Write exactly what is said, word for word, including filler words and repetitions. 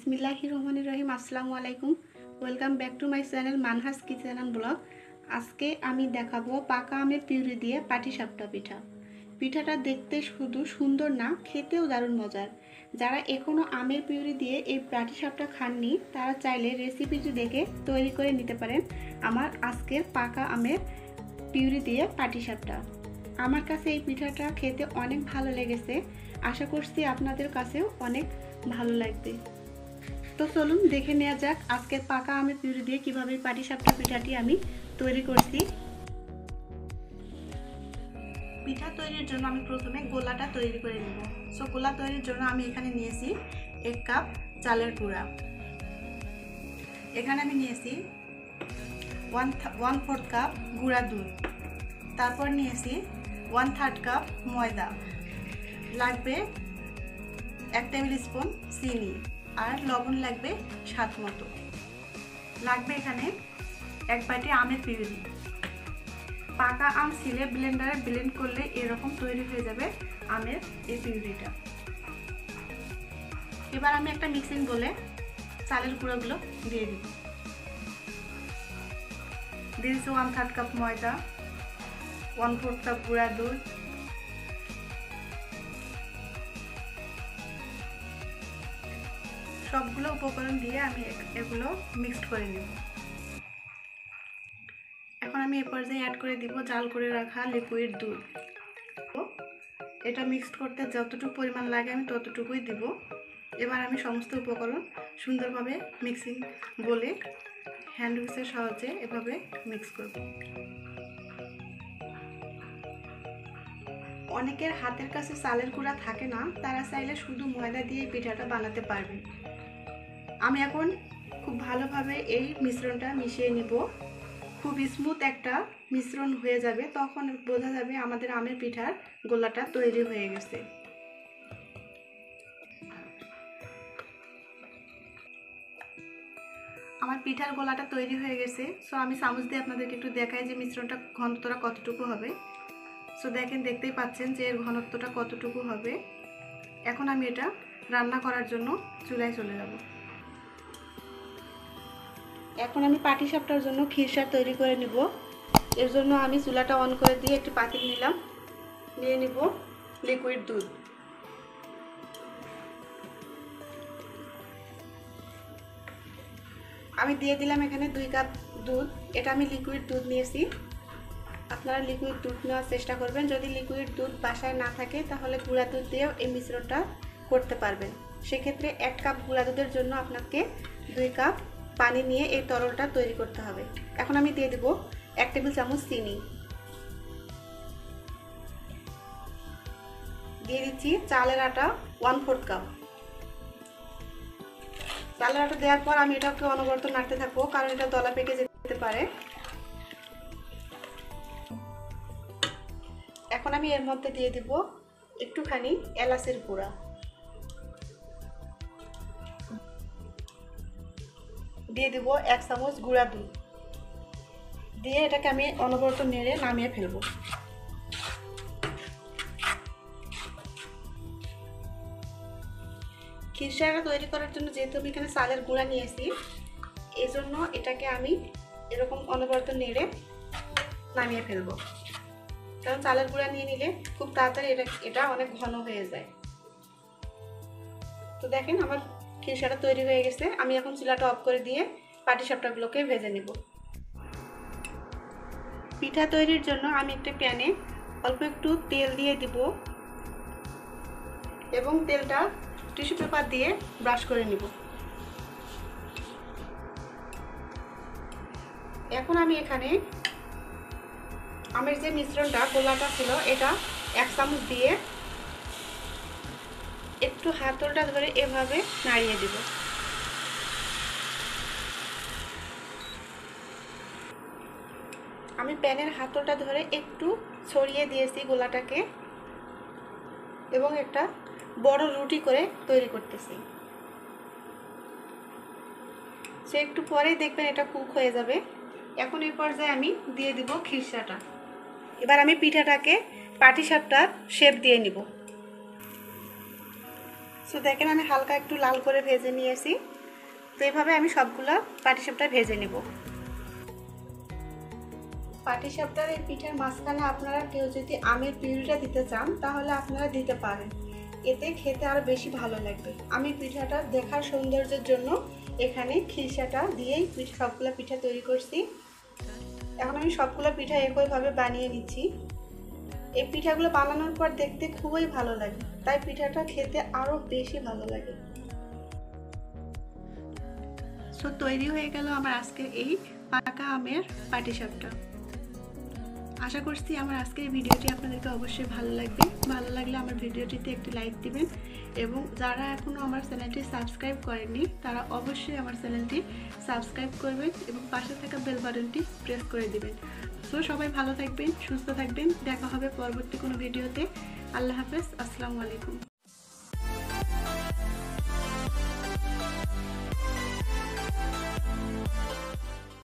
बिस्मिल्लाहिर रहमानिर रहीम अस्सलामु आलैकुम welcome back to my channel Manha's kitchen and blog. आज के आमी देखाबो पाका आमेर पिउरि दिए पाटिसापटा पिठा। पिठाटा देखते शुधु सुंदर ना, खेतेओ दारुण मजार। जारा एखोनो आमेर पिउरि दिए एई पाटिसापटा खाननि तारा चाइले रेसिपिटी देखे तैरि करे निते पारेन। आमार आजकेर पाका आमेर पिउरि दिए पाटिसापटा आमार कासे एई पिठाटा खेते अनेक भालो लेगेछे। आशा करछि आपनादेर कासेओ अनेक भालो लागबे। तो चलुन देखे नेওয়া যাক আজকের পাকা আমের পিউরি দিয়ে কিভাবে পাটিসাপটা পিঠাটি আমি তৈরি করছি। পিঠা তৈরির জন্য আমি প্রথমে গোলাটা তৈরি করে নেব। সো গোলা তৈরির জন্য আমি এখানে নিয়েছি এক কাপ চালের গুঁড়া, এখানে আমি নিয়েছি এক চতুর্থাংশ কাপ গুঁড়া দুধ, তারপর নিয়েছি এক তৃতীয়াংশ কাপ ময়দা, লাগবে এক টেবিল স্পুন চিনি আর লবণ লাগবে স্বাদ মতো। লাগবে এখানে এক বাটি আমের পিউরি। পাকা আম ছিলে ব্লেন্ডারে ব্লেন্ড করলে এরকম তৈরি হয়ে যাবে আমের এই পিউরিটা। এবার আমি একটা মিক্সিং বলে চালের গুঁড়োগুলো দিয়ে দিই। দিয়েছি ওয়ান থার্ড কাপ ময়দা, ওয়ান ফোর্থ কাপ গুঁড়া দুধ, সবগুলো উপকরণ দিয়ে আমি এগুলো মিক্সড করে নেব। এখন আমি এই পর্যায়ে অ্যাড করে দিব জাল করে রাখা লিকুইড দুধ। এটা মিক্সড করতে যতটুকু পরিমাণ লাগে আমি ততটুকুই দিব। এবার আমি সমস্ত উপকরণ সুন্দরভাবে মিক্সিং বলে হ্যান্ড হুইসের সাহায্যে এভাবে মিক্স করব। অনেকের হাতের কাছে চালের গুঁড়া থাকে না, তারা চাইলে শুধু ময়দা দিয়ে পিঠাটা বানাতে পারবে। আমি এখন খুব ভালোভাবে এই মিশ্রণটা মিশিয়ে নিব। খুব স্মুথ একটা মিশ্রণ হয়ে যাবে, তখন বোঝা যাবে আমাদের আমের পিঠার গোলাটা তৈরি হয়ে গেছে। আমার পিঠার গোলাটা তৈরি হয়ে গেছে। সো আমি চামচ দিয়ে আপনাদেরকে একটু দেখাই যে মিশ্রণটা ঘনত্বটা কতটুকু হবে। সো দেখেন, দেখতেই পাচ্ছেন যে এর ঘনত্বটা কতটুকু হবে। এখন আমি এটা রান্না করার জন্য চুলায় চলে যাব। এখন আমি পাটিসাপটার জন্য খিরসা তৈরি করে নিব। এর জন্য আমি চুলাটা অন করে দিয়ে একটি পাতিল নিলাম, নিয়ে নিব লিকুইড দুধ। আমি দিয়ে দিলাম এখানে দুই কাপ দুধ। এটা আমি লিকুইড দুধ নিয়েছি, আপনারা লিকুইড দুধ নেওয়ার চেষ্টা করবেন। যদি লিকুইড দুধ বাসায় না থাকে তাহলে গুঁড়া দুধ দিয়েও এই মিশ্রণটা করতে পারবেন। সেক্ষেত্রে এক কাপ গুঁড়া দুধের জন্য আপনাকে দুই কাপ পানি নিয়ে এই তরলটা তৈরি করতে হবে। এখন আমি দিয়ে দেব এক টেবিল চামচ চিনি, দিয়ে দিচ্ছি চালের আটা ওয়ান ফোর্থ কাপ। চালের আটা দেওয়ার পর আমি এটাকে অনবরত নাড়তে থাকবো, কারণ এটা দলা পেকে যেতে পারে। এখন আমি এর মধ্যে দিয়ে দিব একটুখানি এলাচের গুঁড়া, দিয়ে দিব এক চামচ গুঁড়া দুধ, দিয়ে এটাকে আমি অনবরত নেড়ে নামিয়ে ফেলব। খিরসাটা তৈরি করার জন্য যেহেতু আমি এখানে চালের গুঁড়া নিয়েছি, এই জন্য এটাকে আমি এরকম অনবরত নেড়ে নামিয়ে ফেলব। কারণ চালের গুঁড়া নিয়ে নিলে খুব তাড়াতাড়ি এটা এটা অনেক ঘন হয়ে যায়। তো দেখেন আমার খিরসাটা তৈরি হয়ে গেছে। আমি এখন চুলাটা অফ করে দিয়ে পাটিসাপটাগুলোকে ভেজে নেব। পিঠা তৈরির জন্য আমি একটা প্যানে অল্প একটু তেল দিয়ে দিব এবং তেলটা টিস্যু পেপার দিয়ে ব্রাশ করে নেব। এখন আমি এখানে আমের যে মিশ্রণটা গোলাটা ছিল এটা এক চামচ দিয়ে একটু হাতলটা ধরে এভাবে নাড়িয়ে দিব। আমি প্যানের হাতলটা ধরে একটু ছড়িয়ে দিয়েছি গোলাটাকে এবং একটা বড় রুটি করে তৈরি করতেছি। সে একটু পরেই দেখবেন এটা কুক হয়ে যাবে। এখন এই পর্যায়ে আমি দিয়ে দিব খিরসাটা। এবার আমি পিঠাটাকে পাটিসাপটার শেপ দিয়ে নিব। सो देखें हमें हल्का एक लाल करे भेजे निएছি तो এইভাবে আমি সবগুলা পাটিসাপটা भेजे निब। পাটিসাপটার এই পিঠার মাঝখানে আপনারা কেউ যদি আমের পিউরিটা দিতে চান তাহলে আপনারা দিতে পারেন, এতে খেতে আরো বেশি ভালো লাগবে। আমি পিঠাটা দেখার সৌন্দর্যের জন্য এখানে খিসাটা দিয়েই পিঠা সবগুলা পিঠা তৈরি করছি। এখন আমি সবগুলা পিঠা একইভাবে বানিয়ে নিচ্ছি। এই পিঠাগুলো বানানোর পর দেখতে খুবই ভালো লাগে, তাই পিঠাটা খেতে আরো বেশি ভালো লাগে। সো তৈরি হয়ে গেল আমার আজকের এই পাকা আমের পাটিসাপটা। আশা করছি আমার আজকের ভিডিওটি আপনাদেরকে অবশ্যই ভালো লাগবে। ভালো লাগলে আমার ভিডিওটিতে একটি লাইক দিবেন এবং যারা এখনও আমার চ্যানেলটি সাবস্ক্রাইব করেননি তারা অবশ্যই আমার চ্যানেলটি সাবস্ক্রাইব করবেন এবং পাশে থাকা বেল বাটনটি প্রেস করে দিবেন। সো সবাই ভালো থাকবেন, সুস্থ থাকবেন, দেখা হবে পরবর্তী কোনো ভিডিওতে। আল্লাহ হাফেজ, আসসালামু আলাইকুম।